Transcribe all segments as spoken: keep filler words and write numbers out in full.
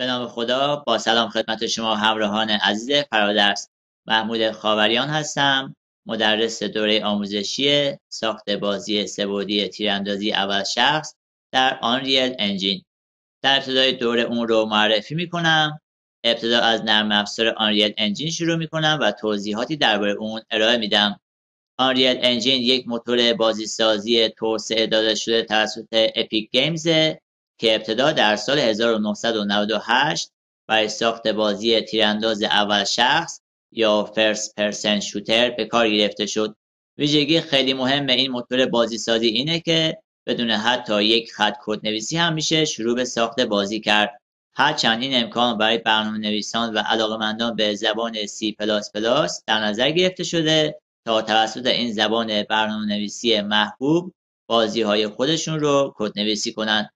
به نام خدا. با سلام خدمت شما همراهان عزیز فرادرس، محمود خاوریان هستم، مدرس دوره آموزشی ساخت بازی سه‌بعدی تیراندازی اول شخص در آنریل انجین. در ابتدای دوره اون رو معرفی میکنم. ابتدا از نرم افزار آنریل انجین شروع میکنم و توضیحاتی درباره اون ارائه میدم. آنریل انجین یک موتور بازیسازی توسعه داده شده توسط اپیک گیمز که ابتدا در سال هزار و نهصد و نود و هشت برای ساخت بازی تیرانداز اول شخص یا فرست پرسن شوتر به کار گرفته شد. ویژگی خیلی مهم این موتور بازیسازی اینه که بدون حتی یک خط کد نویسی هم میشه شروع به ساخت بازی کرد. هرچند این امکان برای برنامه نویسان و علاقه‌مندان به زبان سی پلاس پلاس در نظر گرفته شده تا توسط این زبان برنامه نویسی محبوب بازی های خودشون رو کد نویسی کنند.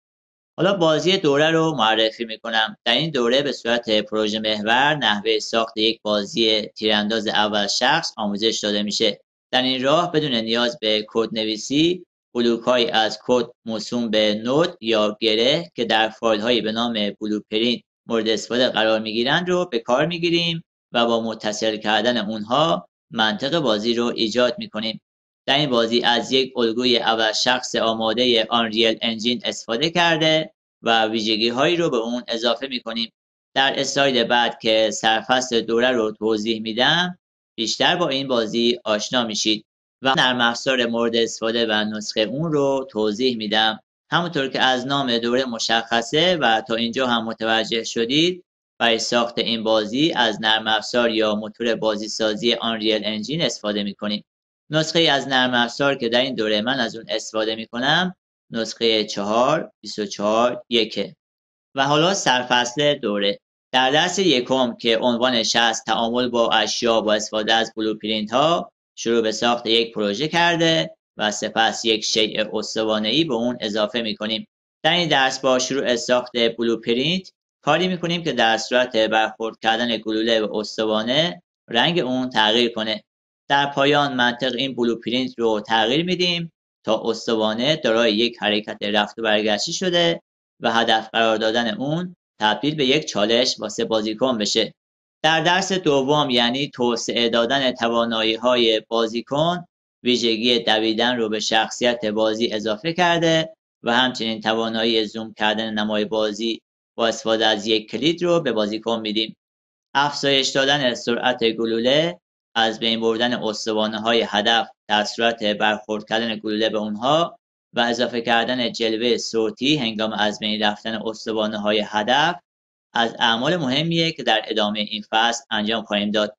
حالا بازی دوره رو معرفی میکنم. در این دوره به صورت پروژه محور نحوه ساخت یک بازی تیرانداز اول شخص آموزش داده میشه. در این راه بدون نیاز به کد نویسی بلوک‌هایی از کد موسوم به نود یا گره که در فایل‌هایی به نام بلوپرینت مورد استفاده قرار میگیرند رو به کار میگیریم و با متصل کردن اونها منطق بازی رو ایجاد میکنیم. در این بازی از یک الگوی اول شخص آماده آنریل انجین استفاده کرده و ویژگی هایی رو به اون اضافه می کنیم. در اسلاید بعد که سرفصل دوره رو توضیح میدم بیشتر با این بازی آشنا میشید و نرم افزار مورد استفاده و نسخه اون رو توضیح میدم. همونطور که از نام دوره مشخصه و تا اینجا هم متوجه شدید برای ساخت این بازی از نرم افزار یا موتور بازیسازی آنریل انجین استفاده می کنیم. نسخه از نرم افزار که در این دوره من از اون استفاده می کنم نسخه چهار بیست و چهار یک. و حالا سرفصل دوره. در درس یکم که عنوانش است تعامل با اشیا با استفاده از بلوپرینت ها شروع به ساخت یک پروژه کرده و سپس یک شیء استوانه‌ای به اون اضافه می کنیم. در این درس با شروع ساخت بلوپرینت کاری می کنیم که در صورت برخورد کردن گلوله و استوانه رنگ اون تغییر کنه. در پایان منطق این بلوپرینت رو تغییر میدیم تا استوانه دارای یک حرکت رفت و برگشتی شده و هدف قرار دادن اون تبدیل به یک چالش واسه بازیکن بشه. در درس دوم یعنی توسعه دادن توانایی های بازیکن ویژگی دویدن رو به شخصیت بازی اضافه کرده و همچنین توانایی زوم کردن نمای بازی با استفاده از یک کلید رو به بازیکن میدیم. افزایش دادن سرعت گلوله، از بین بردن استوانه های هدف در صورت برخورد کردن گلوله به اونها و اضافه کردن جلوه صوتی هنگام از بین رفتن استوانه های هدف از اعمال مهمیه که در ادامه این فصل انجام خواهیم داد.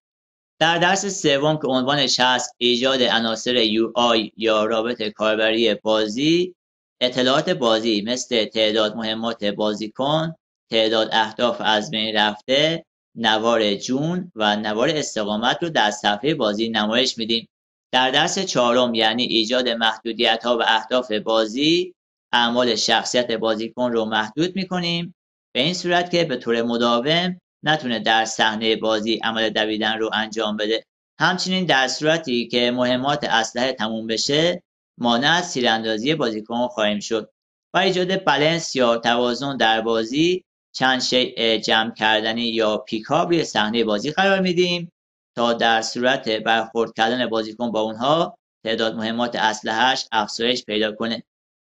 در درس سوم که عنوانش هست ایجاد عناصر یو آی یا رابط کاربری بازی، اطلاعات بازی مثل تعداد مهمات بازیکن، تعداد اهداف از بین رفته، نوار جون و نوار استقامت رو در صفحه بازی نمایش میدیم. در درس چهارم یعنی ایجاد محدودیت ها و اهداف بازی، اعمال شخصیت بازیکن رو محدود میکنیم به این صورت که به طور مداوم نتونه در صحنه بازی عمل دویدن رو انجام بده. همچنین در صورتی که مهمات اسلحه تموم بشه مانع از تیراندازی بازیکن خواهیم شد. و ایجاد بالانس یا توازن در بازی، چند شیء جمع کردنی یا پیکاب روی صحنه بازی قرار میدیم تا در صورت برخورد کردن بازیکن با اونها تعداد مهمات اسلحه‌اش افزایش پیدا کنه.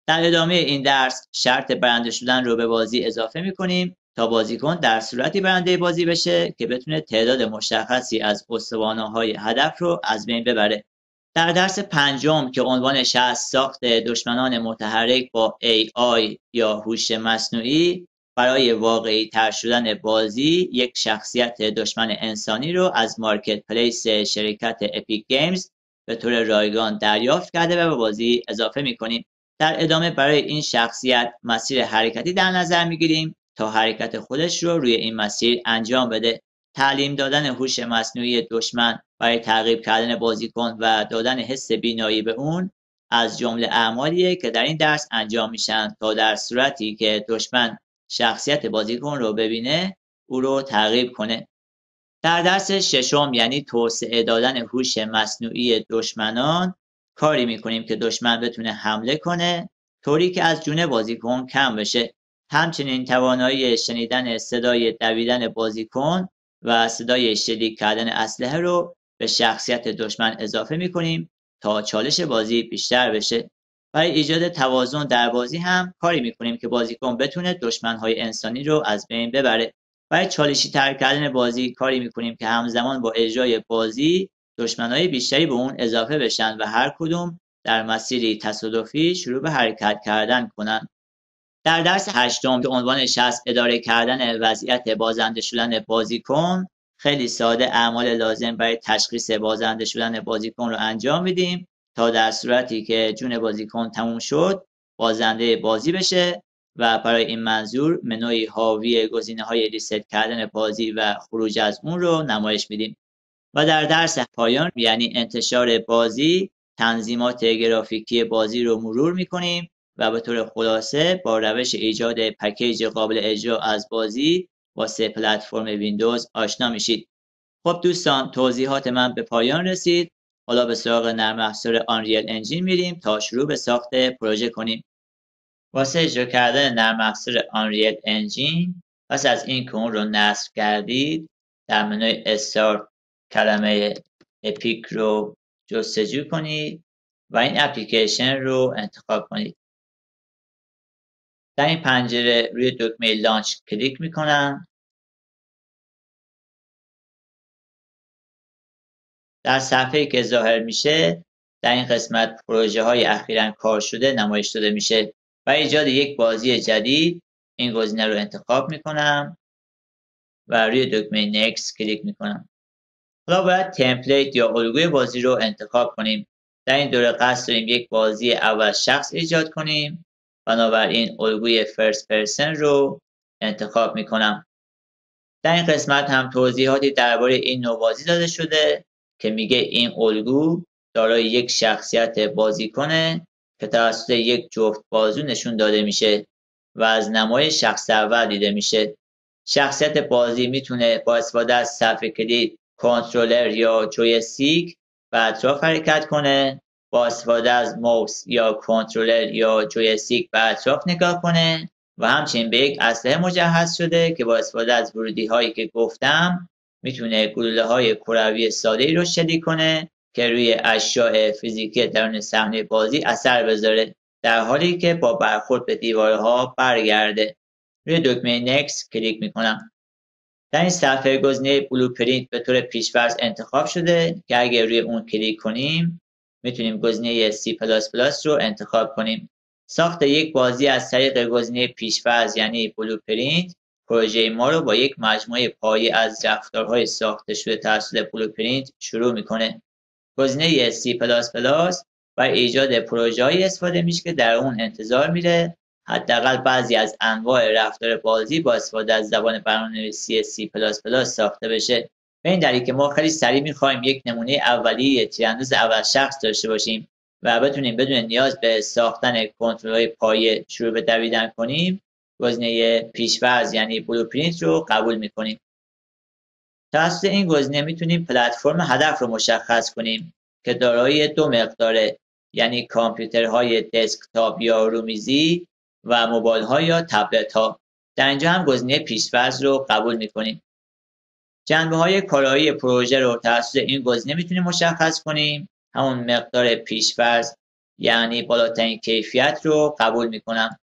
در ادامه این درس شرط برنده شدن رو به بازی اضافه میکنیم تا بازیکن در صورتی برنده بازی بشه که بتونه تعداد مشخصی از استوانه‌های هدف رو از بین ببره. در درس پنجم که عنوانش است ساخت دشمنان متحرک با ای آی یا هوش مصنوعی، برای واقعی تر شدن بازی یک شخصیت دشمن انسانی رو از مارکتپلیس شرکت اپیک گیمز به طور رایگان دریافت کرده و به بازی اضافه می کنیم. در ادامه برای این شخصیت مسیر حرکتی در نظر می گیریم تا حرکت خودش رو روی این مسیر انجام بده. تعلیم دادن هوش مصنوعی دشمن برای تعقیب کردن بازیکن و دادن حس بینایی به اون از جمله اعمالیه که در این درس انجام میشن تا در صورتی که دشمن شخصیت بازیکن رو ببینه او رو تعقیب کنه. در درس ششم یعنی توسعه دادن هوش مصنوعی دشمنان کاری میکنیم که دشمن بتونه حمله کنه طوری که از جون بازیکن کم بشه. همچنین توانایی شنیدن صدای دویدن بازیکن و صدای شلیک کردن اسلحه رو به شخصیت دشمن اضافه می‌کنیم تا چالش بازی بیشتر بشه. برای ایجاد توازن در بازی هم کاری می‌کنیم که بازیکن بتونه دشمن‌های انسانی رو از بین ببره. برای چالشی تر کردن بازی کاری می‌کنیم که همزمان با اجرای بازی دشمن‌های بیشتری به اون اضافه بشن و هر کدوم در مسیری تصادفی شروع به حرکت کردن کنن. در درس هشتم که عنوانش هست اداره کردن وضعیت بازنده شدن بازیکن، خیلی ساده اعمال لازم برای تشخیص بازنده شدن بازیکن رو انجام میدیم تا در صورتی که جون بازیکن تموم شد بازنده بازی بشه و برای این منظور منوی حاوی گزینه‌های ریست کردن بازی و خروج از اون رو نمایش میدیم. و در درس پایان یعنی انتشار بازی، تنظیمات گرافیکی بازی رو مرور میکنیم و به طور خلاصه با روش ایجاد پکیج قابل اجرا از بازی با سه پلتفرم ویندوز آشنا میشید. خب دوستان، توضیحات من به پایان رسید. حالا به سراغ نرم افزار Unreal Engine میریم تا شروع به ساخت پروژه کنیم. واسه اجرا کردن نرم افزار Unreal Engine، پس از این که اون رو نصب کردید، در منوی استارت کلمه اپیک رو جستجو کنید و این اپلیکیشن رو انتخاب کنید. در این پنجره روی دکمه لانچ کلیک میکنم. در صفحه‌ای که ظاهر میشه در این قسمت پروژه های اخیراً کار شده نمایش داده میشه. برای ایجاد یک بازی جدید این گزینه رو انتخاب میکنم و روی دکمه نکست کلیک میکنم. حالا باید تمپلیت یا الگوی بازی رو انتخاب کنیم. در این دوره قصد داریم یک بازی اول شخص ایجاد کنیم، بنابراین الگوی First Person رو انتخاب میکنم. در این قسمت هم توضیحاتی درباره این نوع بازی داده شده که میگه این الگو دارای یک شخصیت بازیکنه که توسط یک جفت بازو نشون داده میشه و از نمای شخص اول دیده میشه. شخصیت بازی میتونه با استفاده از صفحه کلید، کنترلر یا جویستیک به اطراف حرکت کنه، با استفاده از موس یا کنترلر یا جویستیک به اطراف نگاه کنه و همچنین به یک اسلحه مجهز شده که با استفاده از ورودی هایی که گفتم میتونه گلوله های کروی ساده ای رو شلیک کنه که روی اشیاء فیزیکی درون صحنه بازی اثر بذاره در حالی که با برخورد به دیوارها برگرده. روی دکمه نکست کلیک میکنم. در این صفحه گزینه بلوپرینت به طور پیش‌فرض انتخاب شده که اگر روی اون کلیک کنیم میتونیم گزینه سی پلاس پلاس رو انتخاب کنیم. ساخت یک بازی از طریق گزینه پیش‌فرض یعنی بلوپرینت، پروژه ما رو با یک مجموعه پایه از رفتارهای ساخته شده توسط بلوپرینت شروع میکنه. گزینه سی پلاس پلاس برای ایجاد پروژه‌ای استفاده میشه که در اون انتظار میره حداقل بعضی از انواع رفتار بازی با استفاده از زبان برنامه‌نویسی سی پلاس پلاس ساخته بشه. به این دلیل که ما خیلی سریع می‌خوایم یک نمونه اولیه تیرانداز اول شخص داشته باشیم و بتونیم بدون نیاز به ساختن کنترل‌های پایه شروع به دویدن کنیم، گزینه پیش‌فرض یعنی بلوپرینت رو قبول می‌کنیم. توسط این گزینه می‌تونیم پلتفرم هدف رو مشخص کنیم که دارای دو مقداره، یعنی کامپیوترهای دسکتاپ یا رومیزی و موبایل ها یا تبلت ها. در اینجا هم گزینه پیش‌فرض رو قبول می‌کنیم. جنبه های کارایی پروژه رو توسط این گزینه می‌تونیم مشخص کنیم. همون مقدار پیش‌فرض یعنی بالاترین کیفیت رو قبول می‌کنم.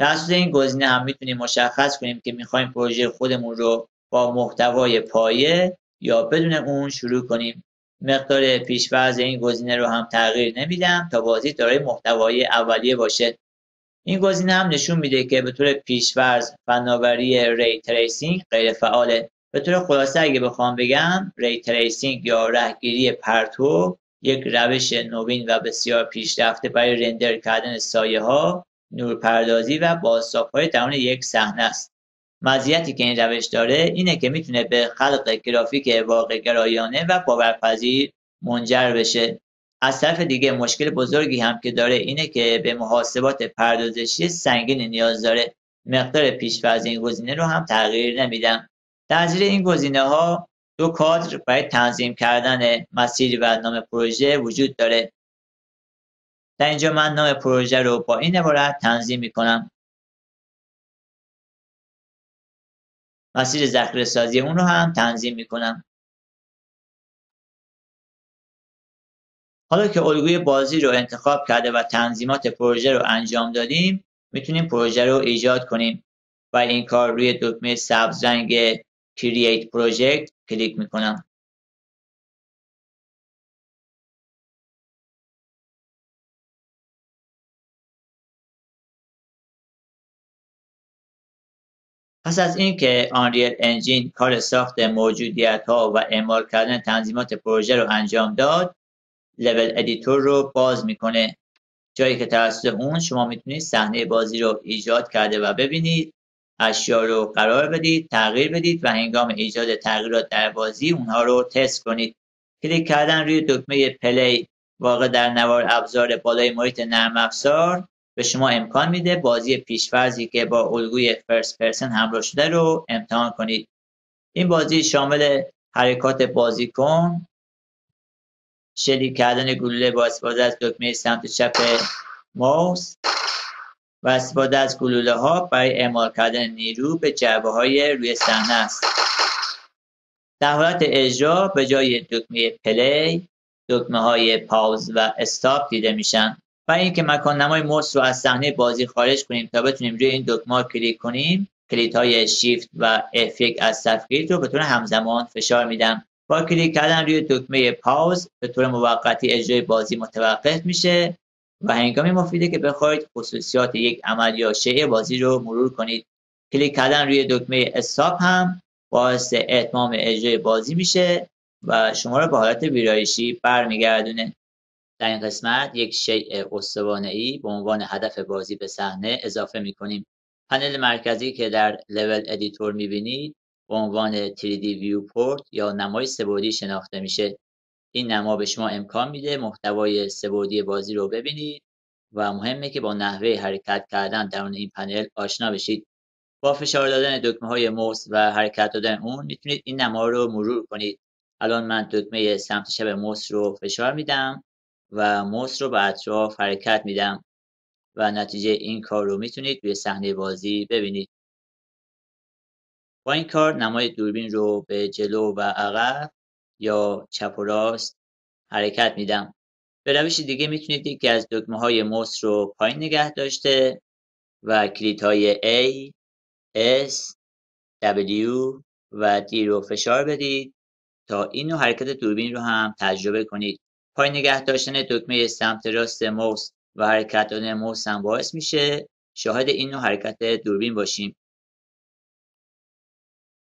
توسط این گزینه هم می‌تونیم مشخص کنیم که می‌خوایم پروژه خودمون رو با محتوای پایه یا بدون اون شروع کنیم. مقدار پیش‌فرض این گزینه رو هم تغییر نمی‌دم تا بازی دارای محتوای اولیه باشه. این گزینه هم نشون میده که به طور پیش‌فرض فناوری ری تریسینگ غیر فعاله. به طور خلاصه اگه بخوام بگم ری تریسینگ یا رهگیری پرتو یک روش نوین و بسیار پیشرفته برای رندر کردن سایه‌ها، نورپردازی و بازتاب‌های درون یک صحنه است. مزیتی که این روش داره اینه که میتونه به خلق گرافیک واقع‌گرایانه و باورپذیر منجر بشه. از طرف دیگه مشکل بزرگی هم که داره اینه که به محاسبات پردازشی سنگین نیاز داره. مقدار پیش‌فرض این گزینه رو هم تغییر نمیدم. در زیر این گزینه ها دو کادر برای تنظیم کردن مسیر و نام پروژه وجود داره. در اینجا من نام پروژه رو با این عبارت تنظیم میکنم: مسیر ذخیره سازی اون رو هم تنظیم میکنم. حالا که الگوی بازی رو انتخاب کرده و تنظیمات پروژه رو انجام دادیم، میتونیم پروژه رو ایجاد کنیم. برای این کار روی دکمه سبز رنگ Create Project کلیک میکنم. پس از اینکه Unreal Engine کار ساخت موجودیت ها و اعمال کردن تنظیمات پروژه رو انجام داد، لول ادیتور رو باز میکنه، جایی که توسط اون شما میتونید صحنه بازی رو ایجاد کرده و ببینید، اشیا رو قرار بدید، تغییر بدید و هنگام ایجاد تغییرات در بازی اونها رو تست کنید. کلیک کردن روی دکمه پلی واقع در نوار ابزار بالای محیط نرم افزار به شما امکان میده بازی پیش‌فرضی که با الگوی فرست پرسن همراه شده رو امتحان کنید. این بازی شامل حرکات بازیکن، شلیک کردن گلوله با استفاده از دکمه سمت چپ ماوس و استفاده از گلوله ها برای اعمال کردن نیرو به جعبه های روی صحنه است. در حالت اجرا به جای دکمه پلی دکمه های پاوز و استاپ دیده میشن. برای اینکه مکان نمای موس رو از صحنه بازی خارج کنیم تا بتونیم روی این دکمه ها کلیک کنیم، کلیت های شیفت و اف یک از صفحه رو به طور همزمان فشار میدم. با کلیک کردن روی دکمه پاوز به طور موقتی اجرای بازی متوقف میشه و هنگامی مفیده که بخواید خصوصیات یک عمل یا شیء بازی رو مرور کنید. کلیک کردن روی دکمه استاپ هم باعث اتمام اجرای بازی میشه و شما رو به حالت ویرایشی برمیگردونه. در این قسمت یک شیء استوانه‌ای به عنوان هدف بازی به صحنه اضافه میکنیم. پنل مرکزی که در لول ادیتور میبینید به عنوان تری دی Viewport یا نمای سه‌بعدی شناخته میشه. این نما به شما امکان میده محتوای سه‌بعدی بازی رو ببینید و مهمه که با نحوه حرکت کردن درون این پنل آشنا بشید. با فشار دادن دکمه های موس و حرکت دادن اون میتونید این نما رو مرور کنید. الان من دکمه سمت چپ موس رو فشار میدم و موس رو به اطراف حرکت میدم و نتیجه این کار رو میتونید روی صحنه بازی ببینید. با این کار نمای دوربین رو به جلو و عقب یا چپ و راست حرکت میدم. به روش دیگه میتونید یکی از دکمه های موس رو پایین نگه داشته و کلید های A، S، W و D رو فشار بدید تا این نوع حرکت دوربین رو هم تجربه کنید. پایین نگه داشتن دکمه سمت راست موس و حرکت دادن موس هم باعث میشه شاهد این نوع حرکت دوربین باشیم.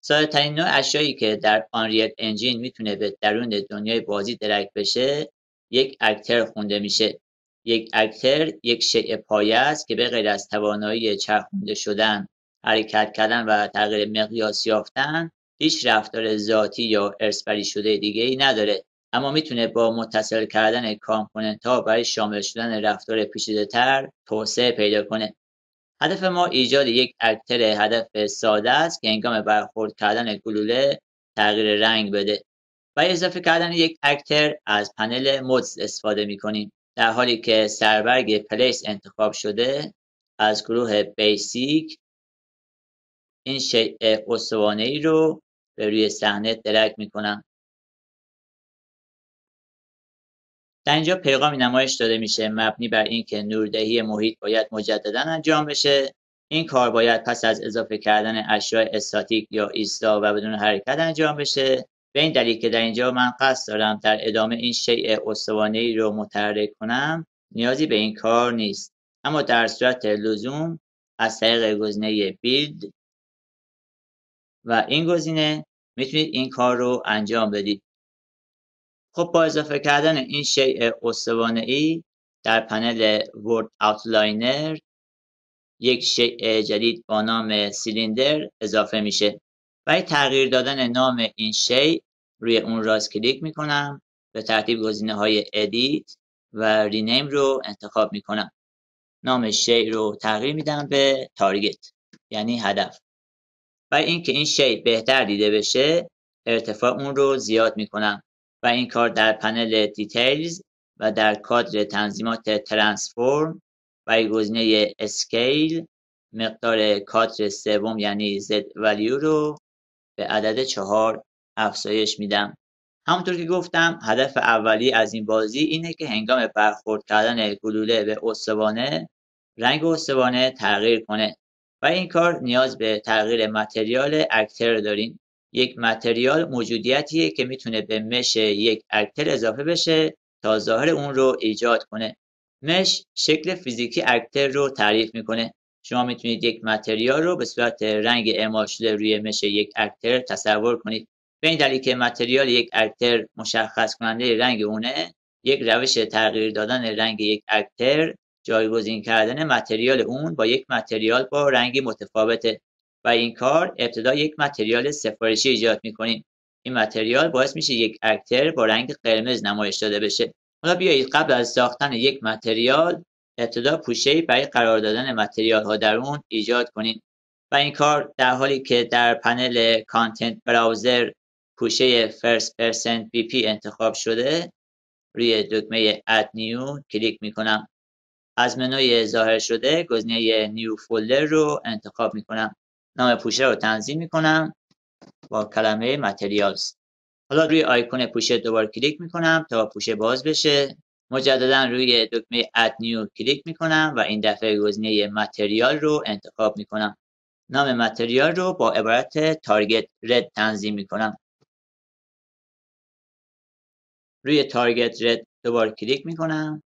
ساده‌ترین نوع اشیایی که در Unreal Engine میتونه به درون دنیای بازی درک بشه یک اکتر خونده میشه. یک اکتر یک شیء پایه است که به غیر از توانایی چرخونده شدن، حرکت کردن و تغییر مقیاس یافتن هیچ رفتار ذاتی یا ارث‌بری شده دیگه ای نداره، اما میتونه با متصل کردن کامپوننت ها برای شامل شدن رفتار پیچیده‌تر توسعه پیدا کنه. هدف ما ایجاد یک اکتر هدف ساده است که هنگام برخورد کردن گلوله تغییر رنگ بده. برای اضافه کردن یک اکتر از پنل مودز استفاده می کنیم. در حالی که سربرگ پلیس انتخاب شده از گروه بیسیک این شیء استوانه‌ای رو به روی صحنه درک می کنم. در اینجا پیغامی نمایش داده میشه مبنی بر اینکه نوردهی محیط باید مجددا انجام بشه. این کار باید پس از اضافه کردن اشیاء استاتیک یا ایستا و بدون حرکت انجام بشه. به این دلیل که در اینجا من قصد دارم در ادامه این شیء استوانه‌ای رو متحرک کنم نیازی به این کار نیست، اما در صورت لزوم از طریق گزینه بیلد و این گزینه میتونید این کار رو انجام بدید. خب با اضافه کردن این شیء استوانه‌ای در پنل ورد اوتلاینر یک شیء جدید با نام سیلیندر اضافه میشه. برای تغییر دادن نام این شیء روی اون راست کلیک میکنم، به ترتیب گزینه های ادیت و رینیم رو انتخاب میکنم. نام شیء رو تغییر میدم به تارگت یعنی هدف. برای اینکه این شیء بهتر دیده بشه ارتفاع اون رو زیاد میکنم و این کار در پنل دیتیلز و در کادر تنظیمات ترانسفورم برای گزینه اسکیل مقدار کادر سوم یعنی زد ولیو رو به عدد چهار افزایش میدم. همونطور که گفتم هدف اولی از این بازی اینه که هنگام برخورد کردن گلوله به استوانه رنگ استوانه تغییر کنه و این کار نیاز به تغییر متریال اکتر داریم. یک متریال موجودیتیه که میتونه به مش یک اکتر اضافه بشه تا ظاهر اون رو ایجاد کنه. مش شکل فیزیکی اکتر رو تعریف میکنه. شما میتونید یک متریال رو به صورت رنگ اعمال شده روی مش یک اکتر تصور کنید. به این دلیل که متریال یک اکتر مشخص کننده رنگ اونه، یک روش تغییر دادن رنگ یک اکتر جایگزین کردن متریال اون با یک متریال با رنگی متفاوته و این کار ابتدا یک متریال سفارشی ایجاد میکنیم. این متریال باعث میشه یک اکتر با رنگ قرمز نمایش داده بشه. حالا بیایید قبل از ساختن یک متریال ابتدا پوشه‌ای برای قرار دادن متریال ها در اون ایجاد کنیم و این کار در حالی که در پنل کانتنت براوزر پوشه First Person بی پی انتخاب شده روی دکمه Add New کلیک میکنم. از منوی ظاهر شده گزینه New Folder رو انتخاب میکنم. نام پوشه رو تنظیم میکنم با کلمه Materials. حالا روی آیکون پوشه دوبار کلیک میکنم تا پوشه باز بشه. مجددا روی دکمه Add New کلیک میکنم و این دفعه گزینه Material رو انتخاب میکنم. نام متریال رو با عبارت Target Red تنظیم میکنم. روی تارگت رد دوبار کلیک میکنم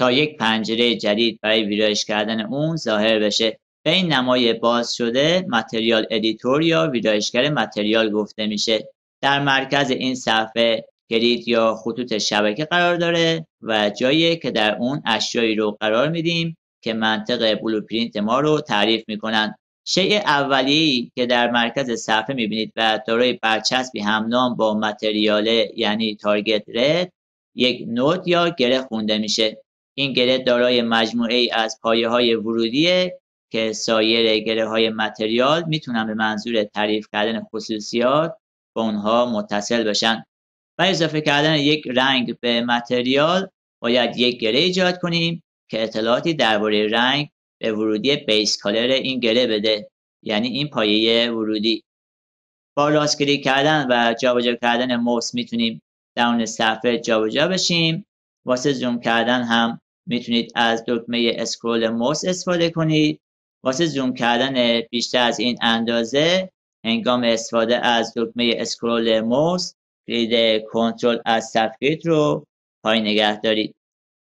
تا یک پنجره جدید برای ویرایش کردن اون ظاهر بشه. به این نمای باز شده متریال ادیتور یا ویرایشگر متریال گفته میشه. در مرکز این صفحه گرید یا خطوط شبکه قرار داره و جایی که در اون اشیایی رو قرار میدیم که منطق بلوپرینت ما رو تعریف میکنن. شیء اولیه‌ای که در مرکز صفحه می‌بینید و دارای برچسبی همنام با متریاله یعنی تارگت رد یک نود یا گره خونده میشه. این گره دارای مجموعه‌ای از پایه‌های ورودیه که سایر گره‌های متریال میتونن به منظور تعریف کردن خصوصیات با اونها متصل بشن. و اضافه کردن یک رنگ به متریال باید یک گره ایجاد کنیم که اطلاعاتی درباره رنگ به ورودی بیس کالر این گره بده، یعنی این پایه ورودی. با راست کلیک کردن و جابجا کردن موس میتونیم درون صفحه جابجا بشیم. واسه زوم کردن هم میتونید از دکمه اسکرول موس استفاده کنید. واسه زوم کردن بیشتر از این اندازه هنگام استفاده از دکمه اسکرول موس کلید کنترل از صفحه رو پایین نگه دارید.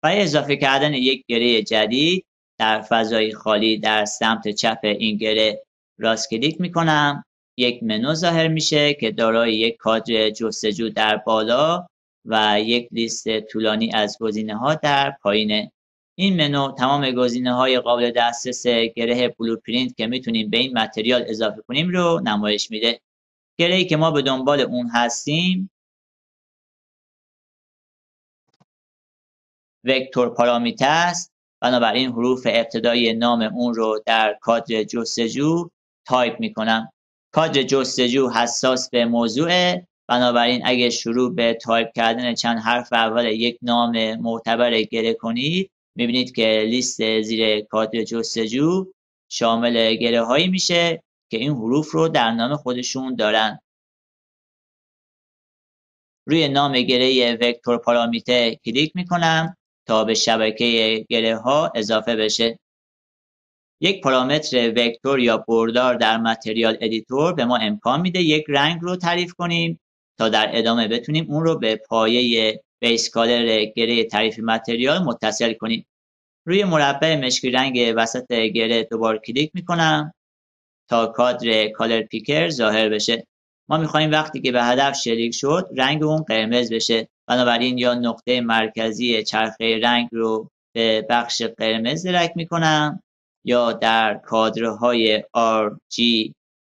و اضافه کردن یک گره جدید در فضای خالی در سمت چپ این گره راست کلیک میکنم. یک منو ظاهر میشه که دارای یک کادر جستجو در بالا و یک لیست طولانی از گزینه ها در پایینه. این منو تمام گزینه های قابل دسترس گره بلوپرینت که میتونیم به این متریال اضافه کنیم رو نمایش میده. گره‌ای که ما به دنبال اون هستیم وکتور پارامتر است. بنابراین حروف ابتدایی نام اون رو در کادر جستجو تایپ میکنم. کادر جستجو حساس به موضوعه، بنابراین اگه شروع به تایپ کردن چند حرف اول یک نام معتبر گره کنید میبینید که لیست زیر کادر جستجو شامل گره هایی میشه که این حروف رو در نام خودشون دارن. روی نام گره وکتور پارامتر کلیک میکنم تا به شبکه گره ها اضافه بشه. یک پارامتر وکتور یا بردار در متریال ادیتور به ما امکان میده یک رنگ رو تعریف کنیم تا در ادامه بتونیم اون رو به پایه بیس کالر گره تعریف متریال متصل کنیم. روی مربع مشکی رنگ وسط گره دوبار کلیک میکنم تا کادر کالر پیکر ظاهر بشه. ما میخواییم وقتی که به هدف شلیک شد رنگ اون قرمز بشه، بنابراین یا نقطه مرکزی چرخه رنگ رو به بخش قرمز درک میکنم یا در کادرهای آر جی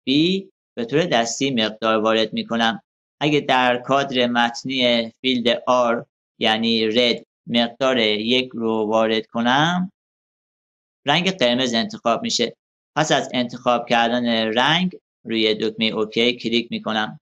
بی به طور دستی مقدار وارد میکنم. اگه در کادر متنی فیلد R یعنی رد مقدار یک رو وارد کنم رنگ قرمز انتخاب میشه. پس از انتخاب کردن رنگ روی دکمه اوکی کلیک میکنم.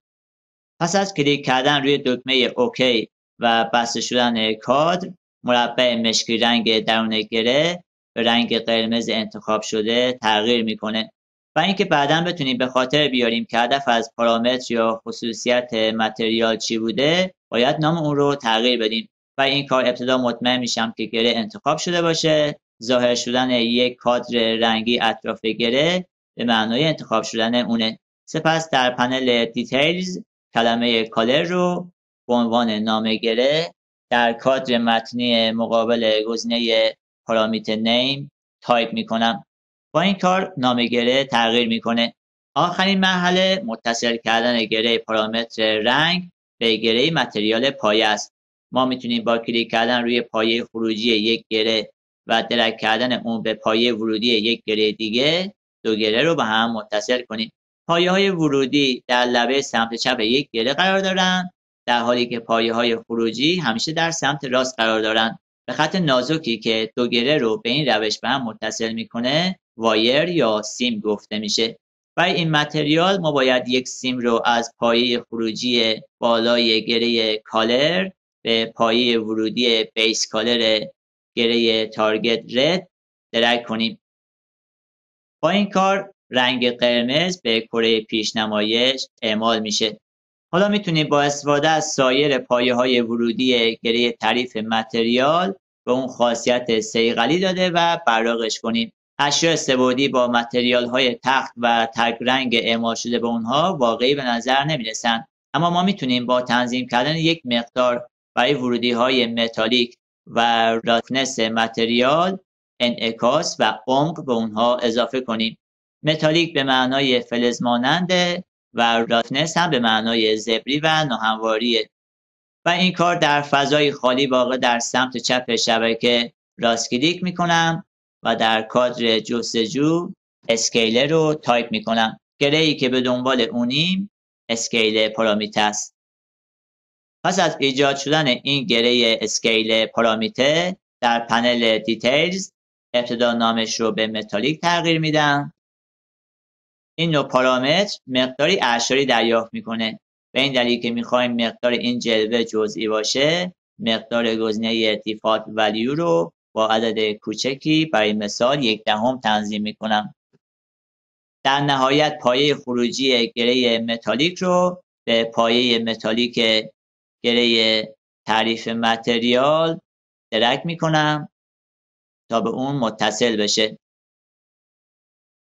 پس از کلیک کردن روی دکمه اوکی و بسته شدن کادر مربع مشکی رنگ درون گره به رنگ قرمز انتخاب شده تغییر میکنه. و اینکه بعداً بتونیم به خاطر بیاریم که هدف از پارامتر یا خصوصیت متریال چی بوده، باید نام اون رو تغییر بدیم. و این کار ابتدا مطمئن میشم که گره انتخاب شده باشه. ظاهر شدن یک کادر رنگی اطراف گره به معنای انتخاب شدن اونه. سپس در پنل دیتیلز کلمه کالر رو به عنوان نام گره در کادر متنی مقابل گزینه پارامتر نیم تایپ میکنم. با این کار نام گره تغییر میکنه. آخرین مرحله متصل کردن گره پارامتر رنگ به گره متریال پایه است. ما میتونیم با کلیک کردن روی پایه خروجی یک گره و درک کردن اون به پایه ورودی یک گره دیگه، دو گره رو به هم متصل کنیم. پایه های ورودی در لبه سمت چپ یک گره قرار دارن، در حالی که پایه های خروجی همیشه در سمت راست قرار دارن. به خط نازکی که دو گره رو به این روش به هم متصل میکنه، وایر یا سیم گفته میشه. برای این متریال ما باید یک سیم رو از پایه خروجی بالای گره کالر به پایه ورودی بیس کالر گره تارگت رد درک کنیم. با این کار رنگ قرمز به کره پیش نمایش اعمال میشه. حالا میتونیم با استفاده از سایر پایه های ورودی گره تعریف متریال به اون خاصیت صیقلی داده و براقش کنیم. اشیاء سه‌بعدی با متریال های تخت و تگ رنگ اعمال شده به اونها واقعی به نظر نمیرسن، اما ما میتونیم با تنظیم کردن یک مقدار برای ورودی های متالیک و راتنس متریال انعکاس و عمق به اونها اضافه کنیم. متالیک به معنای فلزماننده و راتنس هم به معنای زبری و ناهمواریه و این کار در فضای خالی واقع در سمت چپ شبکه راست کلیک میکنم و در کادر جستجو اسکیلر رو تایپ میکنم. گره‌ای که به دنبال اونیم اسکیل پارامتر است. پس از ایجاد شدن این گره اسکیل پارامتر در پنل دیتیلز ابتدا نامش رو به متالیک تغییر میدم. این نوع پارامتر مقداری اعشاری دریافت میکنه. به این دلیل که میخوایم مقدار این جلوه جزئی باشه، مقدار گزینه دیفالت ولیو رو با عدد کوچکی برای مثال یک دهم تنظیم میکنم. در نهایت پایه خروجی گره متالیک رو به پایه متالیک گره تعریف متریال درک میکنم تا به اون متصل بشه.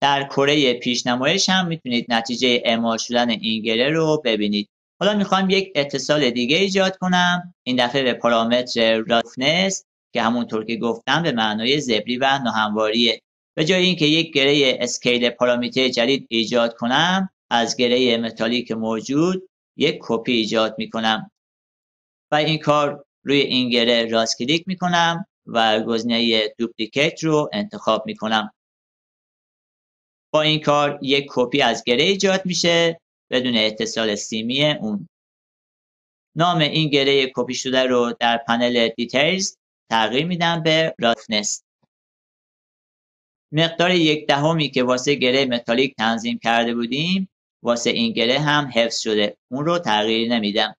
در کره پیش نمایش هم میتونید نتیجه اعمال شدن این گره رو ببینید. حالا میخوام یک اتصال دیگه ایجاد کنم، این دفعه به پارامتر رفنس که همونطور که گفتم به معنای زبری و ناهمواریه. به جای اینکه یک گره اسکیل پارامتر جدید ایجاد کنم، از گره متالیک موجود یک کپی ایجاد میکنم و این کار روی این گره راست کلیک میکنم و گزینه دوپلیکیت رو انتخاب میکنم. با این کار یک کپی از گره ایجاد میشه بدون اتصال سیمی اون. نام این گره کپی شده رو در پنل دیتیلز تغییر میدم به راتنس. مقدار یک دهمی که واسه گره متالیک تنظیم کرده بودیم واسه این گره هم حفظ شده، اون رو تغییر نمیدم.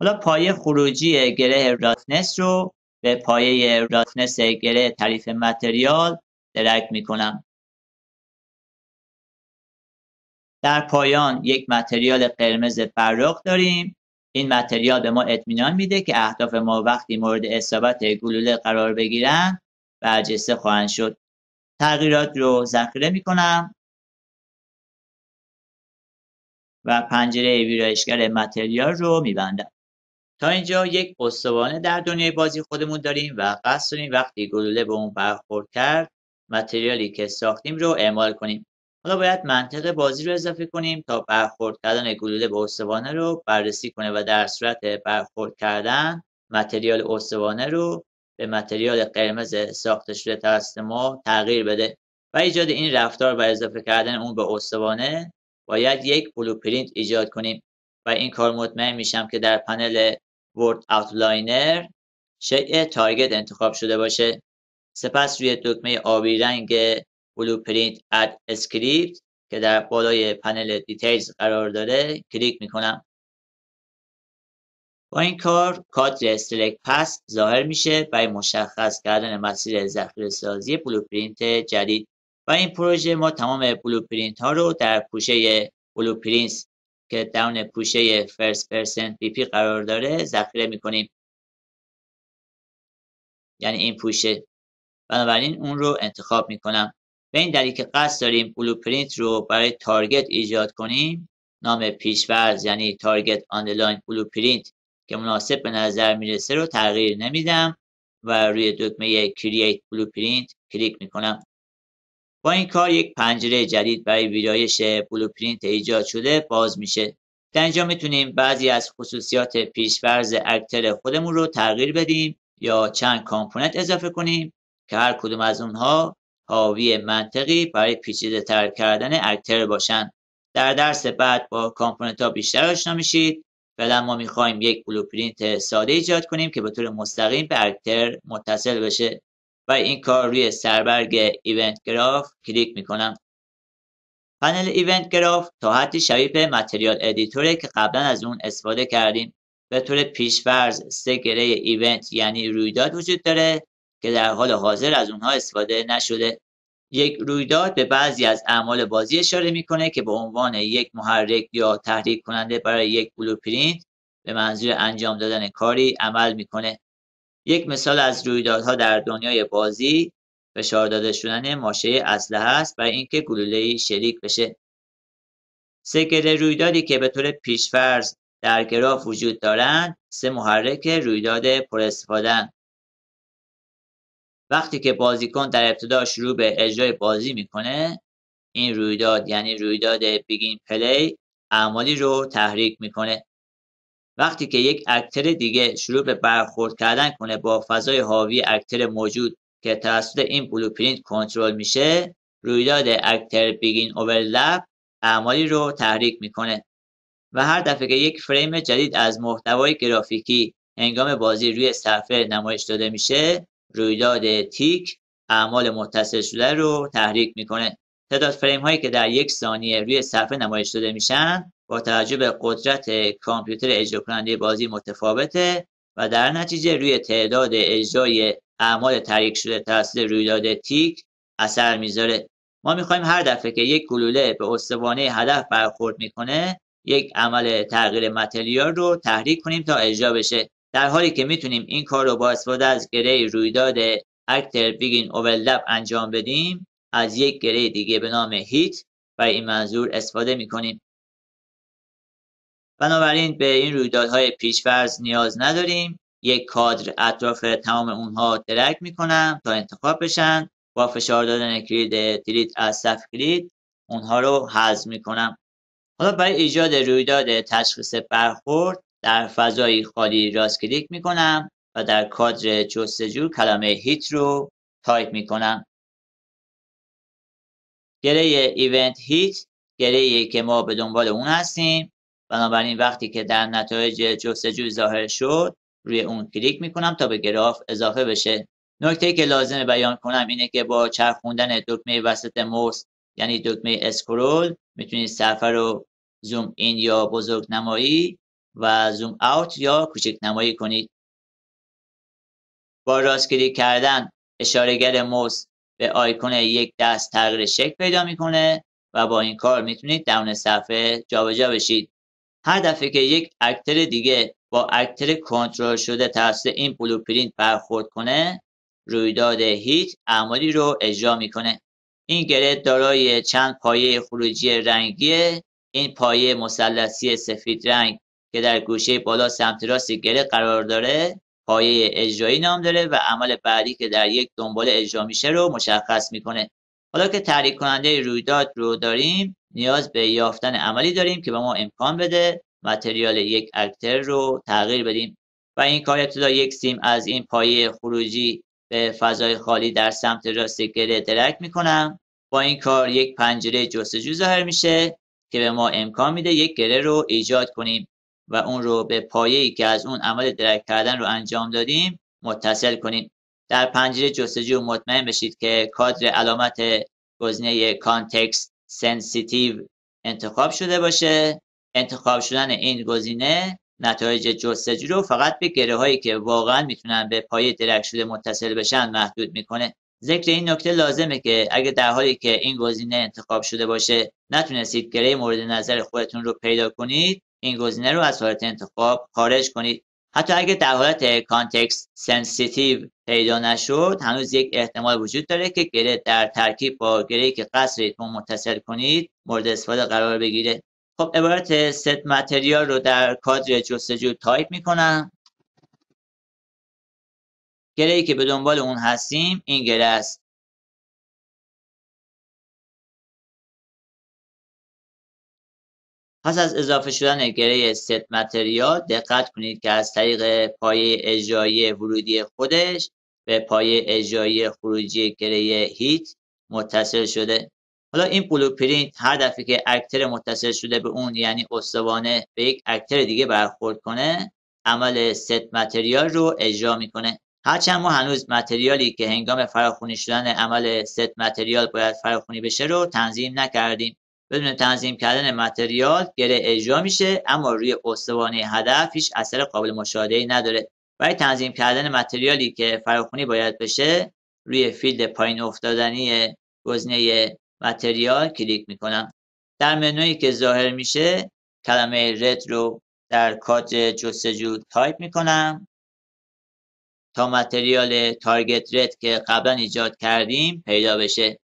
حالا پایه خروجی گره راتنس رو به پایه راتنس گره تعریف متریال درک میکنم. در پایان یک متریال قرمز براق داریم. این متریال به ما اطمینان میده که اهداف ما وقتی مورد اصابت گلوله قرار بگیرن برجسته خواهند شد. تغییرات رو ذخیره میکنم و پنجره ویرایشگر متریال رو میبندم. تا اینجا یک استوانه در دنیای بازی خودمون داریم و قصد داریم وقتی گلوله به اون برخورد کرد متریالی که ساختیم رو اعمال کنیم. حالا باید منطق بازی رو اضافه کنیم تا برخورد کردن گلوله به استوانه رو بررسی کنه و در صورت برخورد کردن متریال استوانه رو به متریال قرمز ساخته شده توسط ما تغییر بده و ایجاد این رفتار و اضافه کردن اون به استوانه باید یک بلوپرینت ایجاد کنیم و این کار مطمئن میشم که در پنل ورد اوتلاینر شیء تارگت انتخاب شده باشه. سپس روی دکمه آبی رنگ بلوپرینت اد اسکریپت که در بالای پنل دیتیلز قرار داره کلیک میکنم. با این کار کادر سلکت پس ظاهر میشه برای مشخص کردن مسیر ذخیره‌سازی بلوپرینت جدید و و این پروژه ما تمام بلوپرینت ها رو در پوشه بلوپرینتس که درون پوشه First Person پی پی قرار داره ذخیره میکنیم، یعنی این پوشه. بنابراین اون رو انتخاب میکنم. به این دلیل که قصد داریم بلوپرینت رو برای تارگت ایجاد کنیم، نام پیش‌فرض یعنی تارگت آندرلاین بلوپرینت که مناسب به نظر میرسه رو تغییر نمیدم و روی دکمه کرییت بلوپرینت کلیک میکنم. با این کار یک پنجره جدید برای ویرایش بلوپرینت ایجاد شده باز میشه. در اینجا میتونیم بعضی از خصوصیات پیش‌فرض اکتر خودمون رو تغییر بدیم یا چند کامپوننت اضافه کنیم که هر کدوم از اونها حاوی منطقی برای پیچیده تر کردن اکتر باشن. در درس بعد با کامپوننت ها بیشتر آشنا میشید. فعلا ما میخوایم یک بلوپرینت ساده ایجاد کنیم که به طور مستقیم به اکتر متصل بشه. برای این کار روی سربرگ ایونت گراف کلیک میکنم. پنل ایونت گراف تا حدی شبیه به متریال ادیتوره که قبلا از اون استفاده کردیم. به طور پیش‌فرض سه گره ایونت یعنی رویداد وجود داره که در حال حاضر از اونها استفاده نشده. یک رویداد به بعضی از اعمال بازی اشاره میکنه که به عنوان یک محرک یا تحریک کننده برای یک بلوپرینت به منظور انجام دادن کاری عمل میکنه. یک مثال از رویدادها در دنیای بازی فشار داده شدن ماشه اسلحه است برای اینکه گلوله‌ای شلیک بشه. سه گره رویدادی که به طور پیش‌فرض در گراف وجود دارند سه محرک رویداد پر استفاده‌اند. وقتی که بازیکن در ابتدا شروع به اجرای بازی میکنه، این رویداد یعنی رویداد بیگین پلی اعمالی رو تحریک میکنه. وقتی که یک اکتر دیگه شروع به برخورد کردن کنه با فضای حاوی اکتر موجود که توسط این بلوپرینت کنترل میشه، رویداد اکتر بیگین اورلپ اعمالی رو تحریک میکنه. و هر دفعه که یک فریم جدید از محتوای گرافیکی هنگام بازی روی صفحه نمایش داده میشه، رویداد تیک اعمال متصل شده رو تحریک میکنه. تعداد فریم هایی که در یک ثانیه روی صفحه نمایش داده میشن با توجه به قدرت کامپیوتر اجرا کننده بازی متفاوته و در نتیجه روی تعداد اجرای اعمال تحریک شده توسط رویداد تیک اثر میذاره. ما میخوایم هر دفعه که یک گلوله به استوانه هدف برخورد میکنه یک عمل تغییر متریال رو تحریک کنیم تا اجرا بشه، در حالی که میتونیم این کار رو با استفاده از گره رویداد اکتر بیگین اورلپ انجام بدیم. از یک گره دیگه به نام هیت برای این منظور استفاده میکنیم. بنابراین به این رویدادهای پیش‌فرض نیاز نداریم. یک کادر اطراف تمام اونها درک میکنم تا انتخاب بشن. با فشار دادن کلید دیلیت از صفحه کلید اونها رو حذف میکنم. حالا برای ایجاد رویداد تشخیص برخورد در فضای خالی راست کلیک میکنم و در کادر جستجو کلمه هیت رو تایپ میکنم. گره ایونت هیت گره‌ای که ما به دنبال اون هستیم. بنابراین وقتی که در نتایج جستجو ظاهر شد روی اون کلیک میکنم تا به گراف اضافه بشه. نکته‌ای که لازمه بیان کنم اینه که با چرخوندن دکمه وسط موس یعنی دکمه اسکرول میتونید صفحه رو زوم این یا بزرگ نمایی و زوم اوت یا کوچک نمایی کنید. با راست کلیک کردن اشاره‌گر موس به آیکون یک دست تغییر شکل پیدا میکنه و با این کار میتونید درون صفحه جابجا بشید. هر دفعه که یک اکتر دیگه با اکتر کنترل شده توسط این بلوپرینت برخورد کنه، رویداد هیت اعمالی رو اجرا میکنه. این گره دارای چند پایه خروجی رنگیه. این پایه مثلثی سفید رنگ که در گوشه بالا سمت راست گره قرار داره پایه اجرایی نام داره و عمل بعدی که در یک دنبال اجرا میشه رو مشخص میکنه. حالا که تحریک کننده رویداد رو داریم نیاز به یافتن عملی داریم که به ما امکان بده متریال یک اکتر رو تغییر بدیم. و این کار ابتدا یک سیم از این پایه خروجی به فضای خالی در سمت راست گره درک میکنم. با این کار یک پنجره جستجو ظاهر میشه که به ما امکان میده یک گره رو ایجاد کنیم و اون رو به پایه‌ای که از اون عمل درک کردن رو انجام دادیم متصل کنیم. در پنجره جستجو مطمئن بشید که کادر علامت گزینه کانتکست سنسیتیو انتخاب شده باشه. انتخاب شدن این گزینه نتایج جستجو رو فقط به گره‌هایی که واقعا میتونن به پایه درک شده متصل بشن محدود میکنه. ذکر این نکته لازمه که اگه در حالی که این گزینه انتخاب شده باشه نتونستید گره مورد نظر خودتون رو پیدا کنید، این گزینه رو از حالت انتخاب خارج کنید. حتی اگه در حالت کانتکست سنسیتیو پیدا نشد، هنوز یک احتمال وجود داره که گره در ترکیب با گره‌ای که قصد دارید متصل کنید مورد استفاده قرار بگیره. خب عبارت ست متریال رو در کادر جستجو تایپ میکنم. گره‌ای که به دنبال اون هستیم این گره است. پس از اضافه شدن گره ست متریال دقت کنید که از طریق پایه اجرایی ورودی خودش به پایه اجرایی خروجی گره هیت متصل شده. حالا این بلوپرینت هر دفعه که اکتر متصل شده به اون، یعنی استوانه، به یک اکتر دیگه برخورد کنه، عمل ست متریال رو اجرا میکنه. هرچند ما هنوز متریالی که هنگام فراخوانی شدن عمل ست متریال باید فراخوانی بشه رو تنظیم نکردیم. بدون تنظیم کردن متریال گره اجرا میشه، اما روی استوانه هدف هیچ اثر قابل مشاهده‌ای نداره. برای تنظیم کردن متریالی که فراخوانی باید بشه، روی فیلد پایین افتادنی گزینه متریال کلیک میکنم. در منویی که ظاهر میشه کلمه رد رو در کادر جستجو تایپ میکنم تا متریال تارگت رد که قبلا ایجاد کردیم پیدا بشه.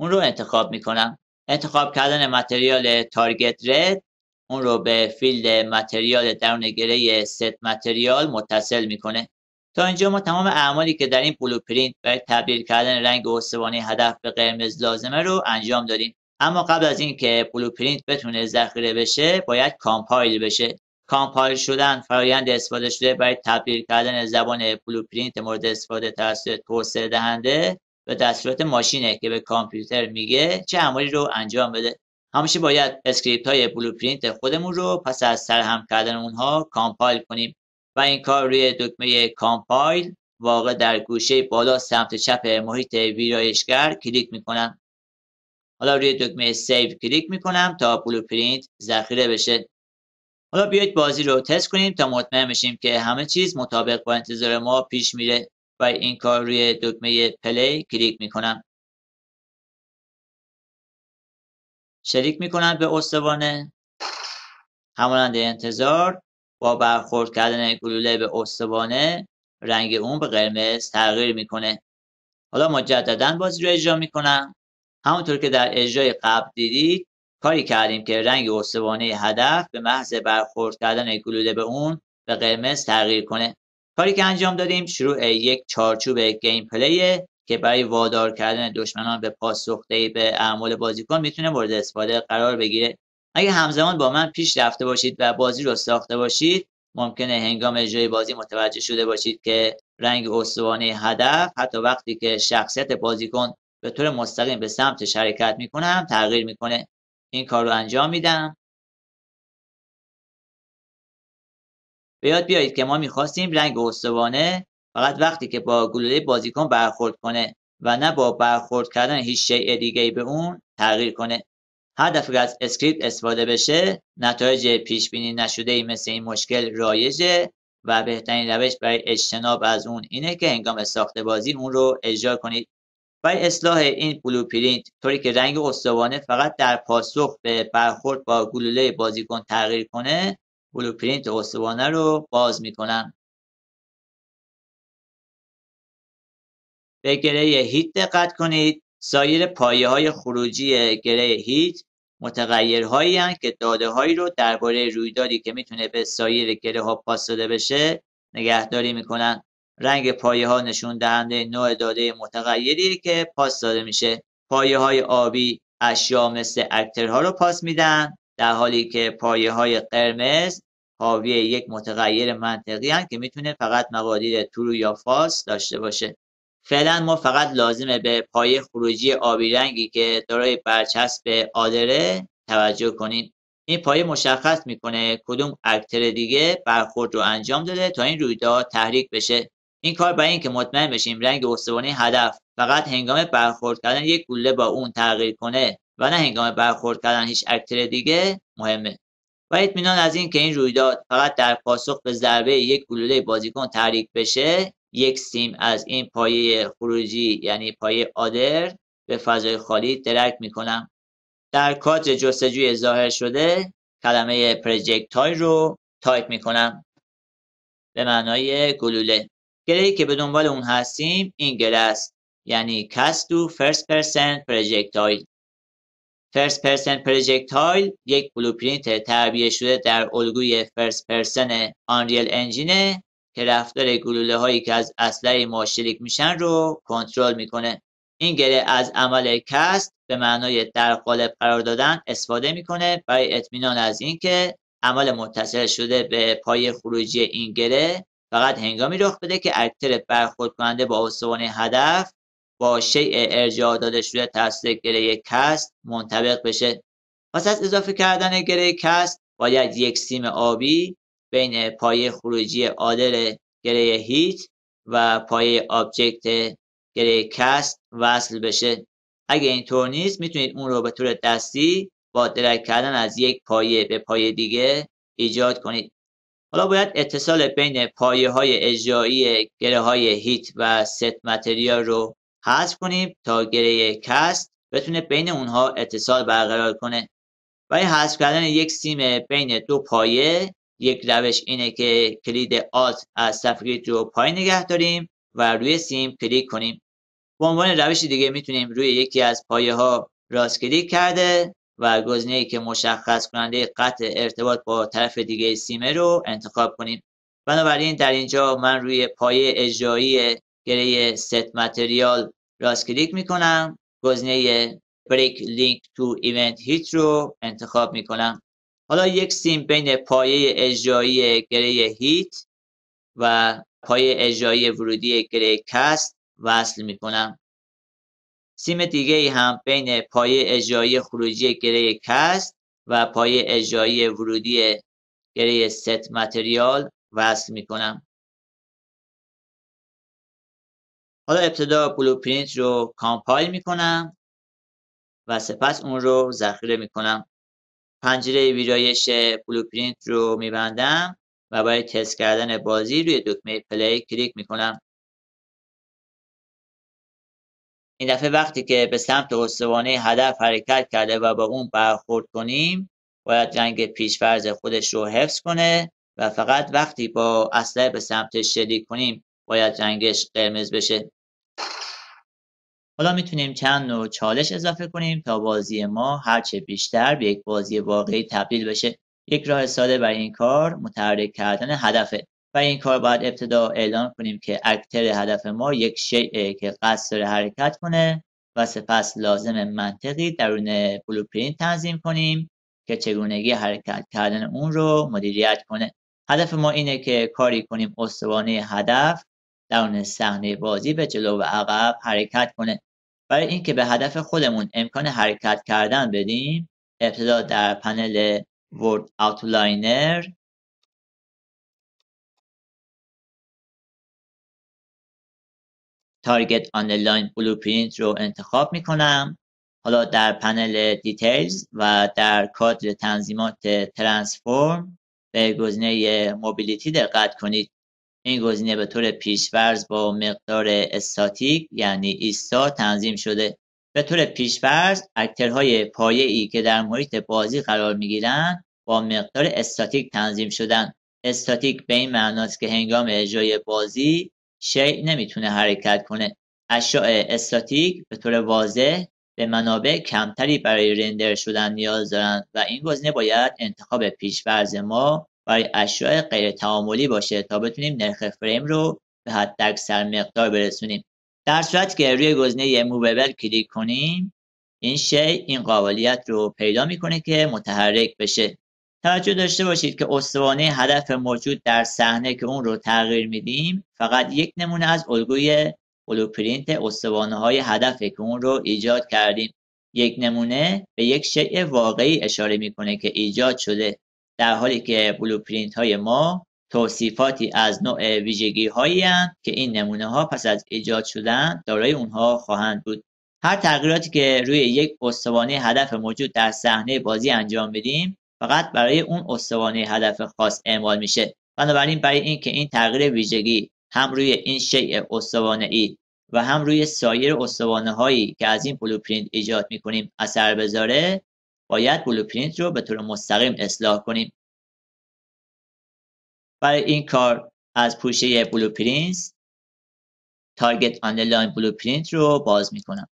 اون رو انتخاب میکنم. انتخاب کردن متریال تارگت رد اون رو به فیلد متریال درون گره ست متریال متصل میکنه. تا اینجا ما تمام اعمالی که در این بلوپرینت برای تبدیل کردن رنگ استوانه هدف به قرمز لازمه رو انجام دادیم. اما قبل از اینکه بلوپرینت بتونه ذخیره بشه باید کامپایل بشه. کامپایل شدن فرایند استفاده شده برای تبدیل کردن زبان بلوپرینت مورد استفاده توسط توسعه دهنده به دستورات ماشینه که به کامپیوتر میگه چه عملی رو انجام بده. همیشه باید اسکریپت های بلوپرینت خودمون رو پس از سرهم کردن اونها کامپایل کنیم و این کار روی دکمه کامپایل واقع در گوشه بالا سمت چپ محیط ویرایشگر کلیک میکنم. حالا روی دکمه سیو کلیک میکنم تا بلوپرینت ذخیره بشه. حالا بیایید بازی رو تست کنیم تا مطمئن بشیم که همه چیز مطابق با انتظار ما پیش میره. برای این کار روی دکمه پلی کلیک میکنم. شریک میکنم به استوانه. همانند انتظار با برخورد کردن گلوله به استوانه رنگ اون به قرمز تغییر میکنه. حالا مجددا بازی رو اجرا میکنم. همونطور که در اجرای قبل دیدید کاری کردیم که رنگ استوانه هدف به محض برخورد کردن گلوله به اون به قرمز تغییر کنه. کاری که انجام دادیم شروع یک چارچوب گیم پلیه که برای وادار کردن دشمنان به پاسخ‌دهی به اعمال بازیکن میتونه مورد استفاده قرار بگیره. اگه همزمان با من پیش رفته باشید و بازی رو ساخته باشید، ممکنه هنگام اجرای بازی متوجه شده باشید که رنگ استوانه هدف حتی وقتی که شخصیت بازیکن به طور مستقیم به سمتش حرکت میکنه هم تغییر میکنه. این کار رو انجام میدم. به یاد بیایید که ما میخواستیم رنگ استوانه فقط وقتی که با گلوله بازیکن برخورد کنه و نه با برخورد کردن هیچ شیء دیگه‌ای به اون تغییر کنه. هر دفعه از اسکریپت استفاده بشه نتایج پیش بینی نشده‌ای مثل این مشکل رایجه و بهترین روش برای اجتناب از اون اینه که هنگام ساخت بازی اون رو اجرا کنید. برای اصلاح این بلوپرینت طوری که رنگ استوانه فقط در پاسخ به برخورد با گلوله بازیکن تغییر کنه، بلوپرینت استوانه رو باز میکنم. به گره هیت دقت کنید. سایر پایه های خروجی گره هیت متغیرهایی هستند که داده هایی رو درباره رویدادی که میتونه به سایر گره ها پاس داده بشه نگهداری میکنن. رنگ پایه ها نشون دهنده نوع داده متغیری که پاس داده میشه. پایه های آبی اشیا مثل اکترها رو پاس میدن، در حالی که پایه های قرمز حاوی یک متغیر منطقی هستند که میتونه فقط مقادیر ترو یا فالس داشته باشه. فعلا ما فقط لازمه به پایه خروجی آبی رنگی که دارای برچسب آدره توجه کنیم. این پایه مشخص میکنه کدوم اکتر دیگه برخورد رو انجام داده تا این رویداد تحریک بشه. این کار برای اینکه مطمئن بشیم رنگ استوانه هدف فقط هنگام برخورد کردن یک گلوله با اون تغییر کنه و نه هنگام برخورد کردن هیچ اکتر دیگه مهمه. و اطمینان از این که این رویداد فقط در پاسخ به ضربه یک گلوله بازیکن تحریک بشه یک سیم از این پایه خروجی یعنی پایه آدر به فضای خالی درک میکنم. در کادر جستجوی ظاهر شده کلمه پروژکتایل رو تایپ میکنم به معنای گلوله. گرهی که به دنبال اون هستیم این گره است، یعنی Cast to First Person Projectile. First Person Projectile یک بلوپرینت تعبیه شده در الگوی First Person Unreal Engine که رفتار گلوله هایی که از اسلحه ما شلیک میشن رو کنترل میکنه. این گره از عمل Cast به معنای در قالب قرار دادن استفاده میکنه برای اطمینان از اینکه عمل متصل شده به پای خروجی این گره فقط هنگامی رخ بده که اکتر برخورد کننده با استوانه هدف با شیء ارجاع داده شده توسط گره کست منطبق بشه. پس از اضافه کردن گره کست باید یک سیم آبی بین پایه خروجی عادل گره هیچ و پایه آبجکت گره کست وصل بشه. اگه اینطور نیست میتونید اون رو به طور دستی با درک کردن از یک پایه به پایه دیگه ایجاد کنید. حالا باید اتصال بین پایه های اجرایی گره های هیت و ست متریال رو حذف کنیم تا گره کست بتونه بین اونها اتصال برقرار کنه. برای حذف کردن یک سیم بین دو پایه یک روش اینه که کلید Alt از صفحه رو پایین نگه داریم و روی سیم کلیک کنیم. به عنوان روش دیگه میتونیم روی یکی از پایه ها راست کلیک کرده و گزینه‌ای که مشخص کننده قطع ارتباط با طرف دیگه سیمه رو انتخاب کنیم. بنابراین در اینجا من روی پایه اجرایی گره ست متریال راست کلیک میکنم، گزینه Break Link to Event Hit رو انتخاب میکنم. حالا یک سیم بین پایه اجرایی گره هیت و پایه اجرایی ورودی گره کست وصل میکنم. سیم دیگه هم بین پایه اجرایی خروجی گره کست و پایه اجرایی ورودی گره ست متریال وصل می کنم. حالا ابتدا بلوپرینت رو کامپایل می کنم و سپس اون رو ذخیره می کنم. پنجره ویرایش بلوپرینت رو می بندم و برای تست کردن بازی روی دکمه پلی کلیک می کنم. این دفعه وقتی که به سمت استوانه هدف حرکت کرده و با اون برخورد کنیم باید رنگ پیش‌فرض خودش رو حفظ کنه و فقط وقتی با اسلحه به سمتش شلیک کنیم باید رنگش قرمز بشه. حالا میتونیم چند نوع چالش اضافه کنیم تا بازی ما هرچه بیشتر به یک بازی واقعی تبدیل بشه. یک راه ساده برای این کار متحرک کردن هدفه. برای این کار باید ابتدا اعلام کنیم که اکتر هدف ما یک شیء که قصد داره حرکت کنه و سپس لازم منطقی درون بلوپرینت تنظیم کنیم که چگونگی حرکت کردن اون رو مدیریت کنه. هدف ما اینه که کاری کنیم استوانه هدف درون صحنه بازی به جلو و عقب حرکت کنه. برای اینکه به هدف خودمون امکان حرکت کردن بدیم ابتدا در پنل ورد اوتلاینر Target Underline Blueprint رو انتخاب می کنم. حالا در پنل Details و در کادر تنظیمات Transform به گزینه Mobility دقت کنید. این گزینه به طور پیش‌فرض با مقدار استاتیک یعنی ایستا تنظیم شده. به طور پیش‌فرض اکترهای پایه‌ای که در محیط بازی قرار می گیرن با مقدار استاتیک تنظیم شدن. استاتیک به این معناست که هنگام اجرای بازی شیء نمیتونه حرکت کنه. اشیاء استاتیک به طور واضح به منابع کمتری برای رندر شدن نیاز دارند و این گزینه باید انتخاب پیش‌فرض ما برای اشیاء غیر تعاملی باشه تا بتونیم نرخ فریم رو به حداکثر مقدار برسونیم. در صورتی که روی گزینه مووبل کلیک کنیم این شیء این قابلیت رو پیدا میکنه که متحرک بشه. توجه داشته باشید که استوانه هدف موجود در صحنه که اون رو تغییر میدیم فقط یک نمونه از الگوی بلوپرینت استوانه های هدفه که اون رو ایجاد کردیم. یک نمونه به یک شیء واقعی اشاره میکنه که ایجاد شده در حالی که بلوپرینت های ما توصیفاتی از نوع ویژگی هایی هستند که این نمونه ها پس از ایجاد شدن دارای اونها خواهند بود. هر تغییراتی که روی یک استوانه هدف موجود در صحنه بازی انجام بدیم فقط برای اون استوانه هدف خاص اعمال میشه. بنابراین برای اینکه این تغییر ویژگی هم روی این شیء استوانه‌ای و هم روی سایر استوانه هایی که از این بلوپرینت ایجاد میکنیم اثر بذاره، باید بلوپرینت رو به طور مستقیم اصلاح کنیم. برای این کار از پوشه بلوپرینت تارگت آندرلاین بلوپرینت رو باز میکنم.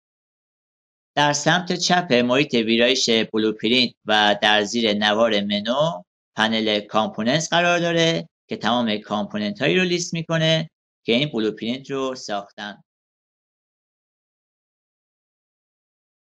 در سمت چپ محیط ویرایش بلوپرینت و در زیر نوار منو پنل کامپوننت قرار داره که تمام کامپوننت هایی رو لیست میکنه که این بلوپرینت رو ساختن.